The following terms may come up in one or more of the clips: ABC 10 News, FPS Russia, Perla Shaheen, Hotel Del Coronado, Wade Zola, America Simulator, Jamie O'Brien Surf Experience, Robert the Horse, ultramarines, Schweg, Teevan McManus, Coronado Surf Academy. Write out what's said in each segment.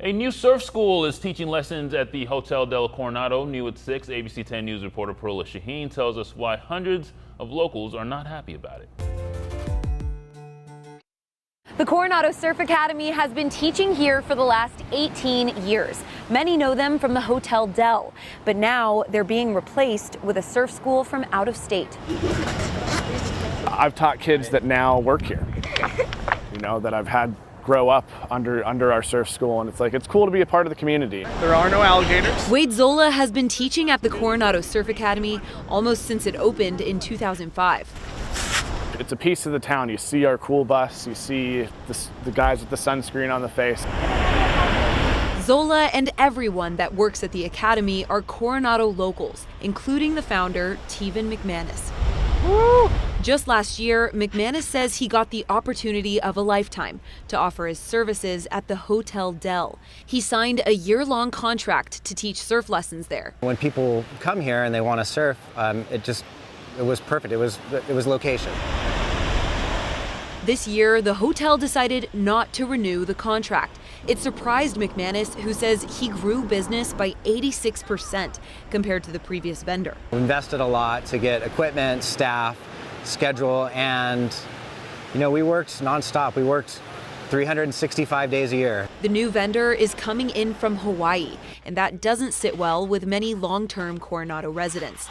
A new surf school is teaching lessons at the Hotel Del Coronado. New at 6, ABC 10 News reporter Perla Shaheen tells us why hundreds of locals are not happy about it. The Coronado Surf Academy has been teaching here for the last 18 years. Many know them from the Hotel Del, but now they're being replaced with a surf school from out of state. I've taught kids that now work here, you know, that I've had grow up under our surf school, and it's like, it's cool to be a part of the community. There are no alligators. Wade Zola has been teaching at the Coronado Surf Academy almost since it opened in 2005. It's a piece of the town. You see our cool bus, you see the guys with the sunscreen on the face. Zola and everyone that works at the academy are Coronado locals, including the founder, Teevan McManus. Woo! Just last year, McManus says he got the opportunity of a lifetime to offer his services at the Hotel Del. He signed a year-long contract to teach surf lessons there. When people come here and they want to surf, it was perfect. It was location. This year, the hotel decided not to renew the contract. It surprised McManus, who says he grew business by 86% compared to the previous vendor. We invested a lot to get equipment, staff, schedule, and you know, we worked nonstop. We worked 365 days a year. The new vendor is coming in from Hawaii, and that doesn't sit well with many long-term Coronado residents.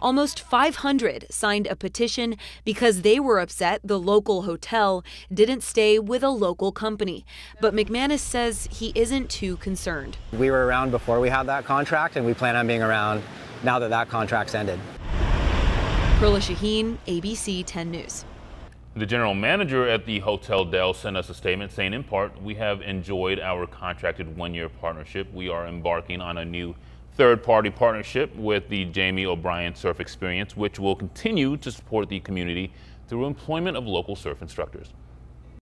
Almost 500 signed a petition because they were upset the local hotel didn't stay with a local company. But McManus says he isn't too concerned. We were around before we had that contract, and we plan on being around now that that contract's ended. Perla Shaheen, ABC 10 News. The general manager at the Hotel Del sent us a statement saying, in part, we have enjoyed our contracted one-year partnership. We are embarking on a new third-party partnership with the Jamie O'Brien Surf Experience, which will continue to support the community through employment of local surf instructors.